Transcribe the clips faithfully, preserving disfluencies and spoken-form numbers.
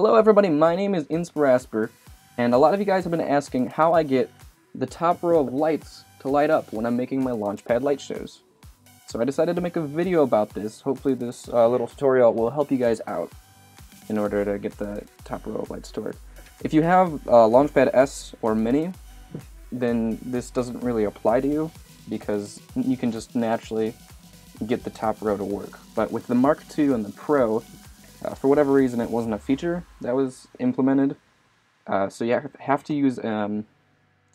Hello everybody, my name is InspirAspir, and a lot of you guys have been asking how I get the top row of lights to light up when I'm making my Launchpad light shows. So I decided to make a video about this. Hopefully this uh, little tutorial will help you guys out in order to get the top row of lights to work. If you have uh, Launchpad S or Mini, then this doesn't really apply to you because you can just naturally get the top row to work. But with the Mark two and the Pro, Uh, for whatever reason, it wasn't a feature that was implemented, uh, so you have to use um,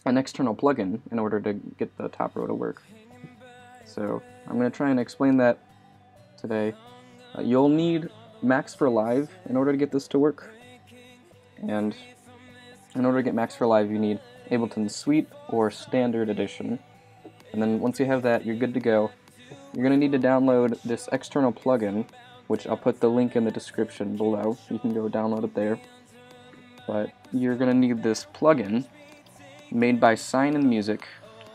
an external plugin in order to get the top row to work. So I'm going to try and explain that today. Uh, you'll need Max for Live in order to get this to work, and in order to get Max for Live you need Ableton Suite or Standard Edition, and then once you have that you're good to go. You're going to need to download this external plugin, which I'll put the link in the description below. You can go download it there. But you're going to need this plugin made by Sign In Music,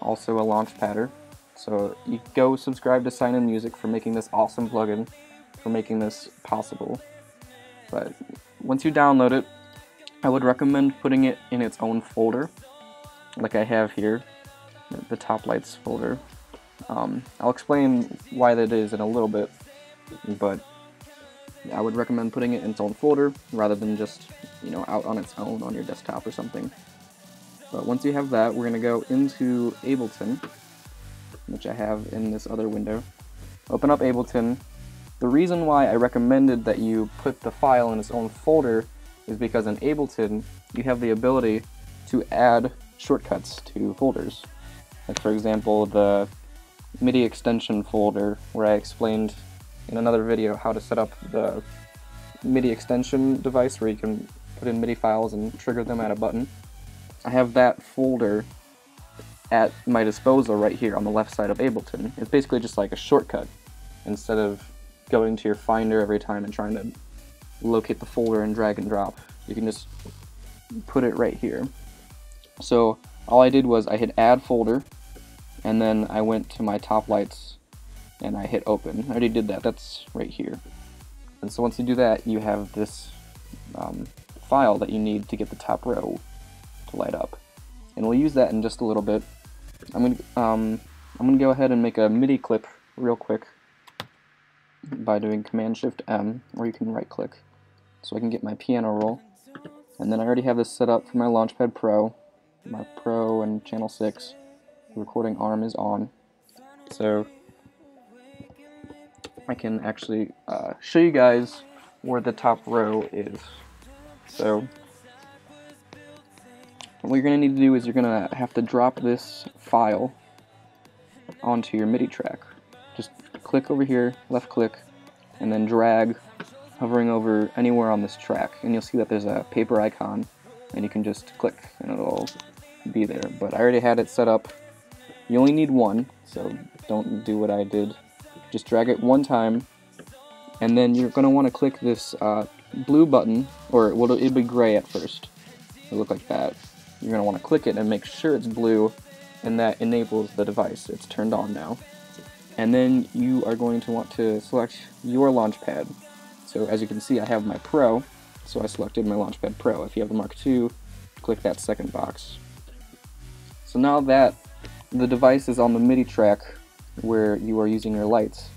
also a Launchpadder. So you go subscribe to Sign In Music for making this awesome plugin, for making this possible. But once you download it, I would recommend putting it in its own folder, like I have here, the Top Lights folder. Um, I'll explain why that is in a little bit, but I would recommend putting it in its own folder rather than just, you know, out on its own on your desktop or something. But once you have that, we're going to go into Ableton, which I have in this other window. Open up Ableton. The reason why I recommended that you put the file in its own folder is because in Ableton, you have the ability to add shortcuts to folders. Like, for example, the MIDI extension folder, where I explained in another video how to set up the MIDI extension device where you can put in MIDI files and trigger them at a button. I have that folder at my disposal right here on the left side of Ableton. It's basically just like a shortcut. Instead of going to your Finder every time and trying to locate the folder and drag and drop, you can just put it right here. So all I did was I hit Add Folder, and then I went to my Top Lights and I hit open. I already did that, that's right here. And so once you do that, you have this um, file that you need to get the top row to light up. And we'll use that in just a little bit. I'm gonna, um, I'm gonna go ahead and make a MIDI clip real quick by doing Command Shift M, or you can right click, so I can get my piano roll. And then I already have this set up for my Launchpad Pro. My Pro and Channel six. The recording arm is on. So I can actually uh, show you guys where the top row is. So what you're going to need to do is you're going to have to drop this file onto your MIDI track. Just click over here, left click, and then drag, hovering over anywhere on this track, and you'll see that there's a paper icon and you can just click and it'll be there. But I already had it set up. You only need one, so don't do what I did. Just drag it one time, and then you're going to want to click this uh, blue button, or well, it'll be gray at first. It'll look like that. You're going to want to click it and make sure it's blue, and that enables the device. It's turned on now. And then you are going to want to select your Launchpad. So as you can see, I have my Pro, so I selected my Launchpad Pro. If you have the Mark two, click that second box. So now that the device is on the MIDI track where you are using your lights,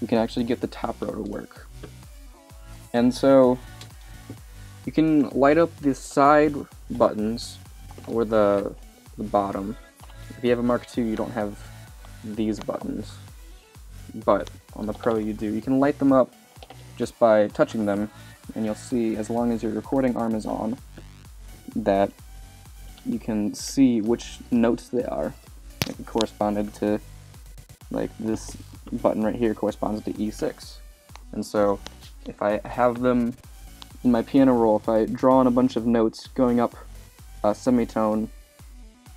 you can actually get the top row to work. And so you can light up the side buttons or the, the bottom. If you have a Mark two, you don't have these buttons, but on the Pro you do. You can light them up just by touching them, and you'll see, as long as your recording arm is on, that you can see which notes they are. It corresponded to, like, this button right here corresponds to E six. And so if I have them in my piano roll, if I draw on a bunch of notes going up a semitone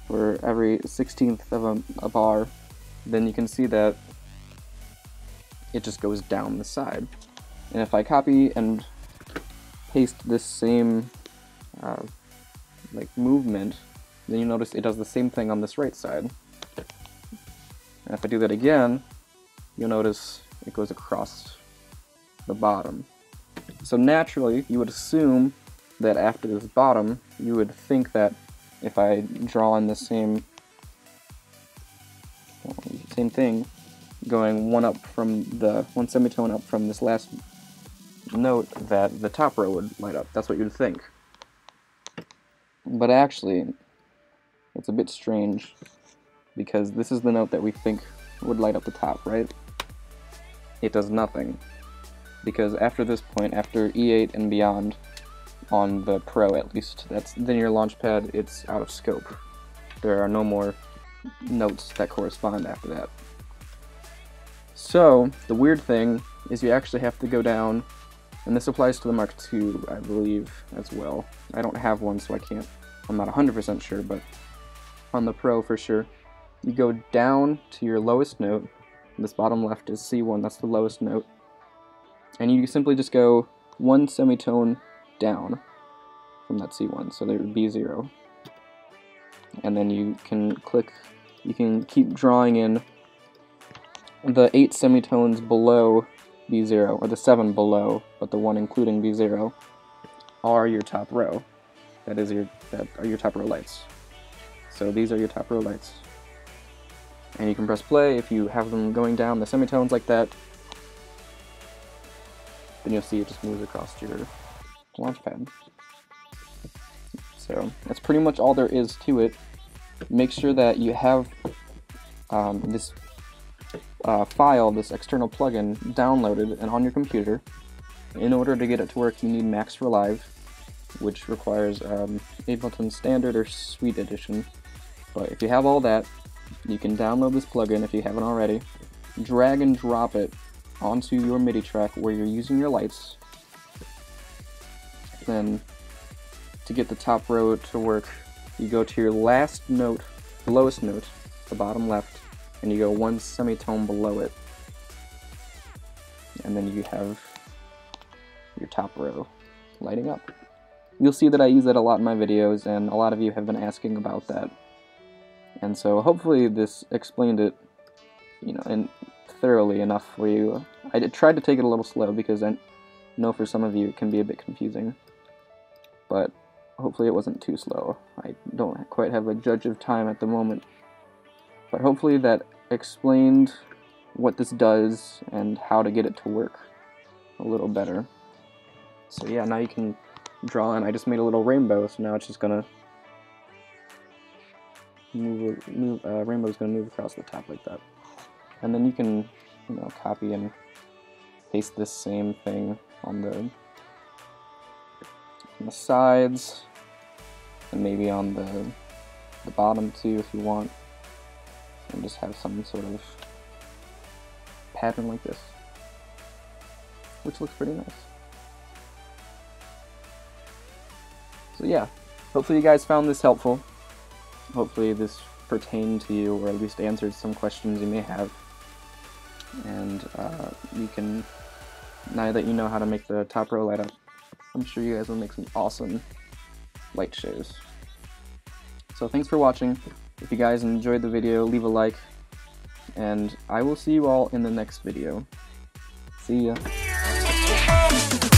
for every sixteenth of a, a bar, then you can see that it just goes down the side. And if I copy and paste this same uh, like movement, then you notice it does the same thing on this right side. And if I do that again, you'll notice it goes across the bottom. So naturally, you would assume that after this bottom, you would think that if I draw in the same same thing, going one up from the one semitone up from this last note, that the top row would light up. That's what you'd think. But actually, it's a bit strange because this is the note that we think would light up the top, right? It does nothing. Because after this point, after E eight and beyond, on the Pro at least, that's then your Launchpad, it's out of scope. There are no more notes that correspond after that. So, the weird thing is you actually have to go down, and this applies to the Mark two, I believe, as well. I don't have one, so I can't, I'm not one hundred percent sure, but on the Pro for sure, you go down to your lowest note. This bottom left is C one, that's the lowest note. And you simply just go one semitone down from that C one, so there would be zero. And then you can click, you can keep drawing in the eight semitones below B zero, or the seven below, but the one including B zero, are your top row. That is your, that are your top row lights. So these are your top row lights. And you can press play. If you have them going down the semitones like that, then you'll see it just moves across your Launchpad. So that's pretty much all there is to it. Make sure that you have um, this uh, file, this external plugin, downloaded and on your computer. In order to get it to work, you need Max for Live, which requires um, Ableton Standard or Suite Edition. But if you have all that, you can download this plugin if you haven't already, drag and drop it onto your MIDI track where you're using your lights. Then, to get the top row to work, you go to your last note, the lowest note, the bottom left, and you go one semitone below it. And then you have your top row lighting up. You'll see that I use that a lot in my videos, and a lot of you have been asking about that. And so hopefully this explained it, you know, and thoroughly enough for you. I tried to take it a little slow because I know for some of you it can be a bit confusing, but hopefully it wasn't too slow. I don't quite have a judge of time at the moment, but hopefully that explained what this does and how to get it to work a little better. So yeah, now you can draw in. I just made a little rainbow, so now it's just gonna Move, move, uh, rainbow's going to move across the top like that. And then you can, you know, copy and paste this same thing on the, on the sides, and maybe on the, the bottom too if you want, and just have some sort of pattern like this, which looks pretty nice. So yeah, hopefully you guys found this helpful. Hopefully this pertained to you, or at least answered some questions you may have. And uh, you can, now that you know how to make the top row light up, I'm sure you guys will make some awesome light shows. So thanks for watching. If you guys enjoyed the video, leave a like, and I will see you all in the next video. See ya!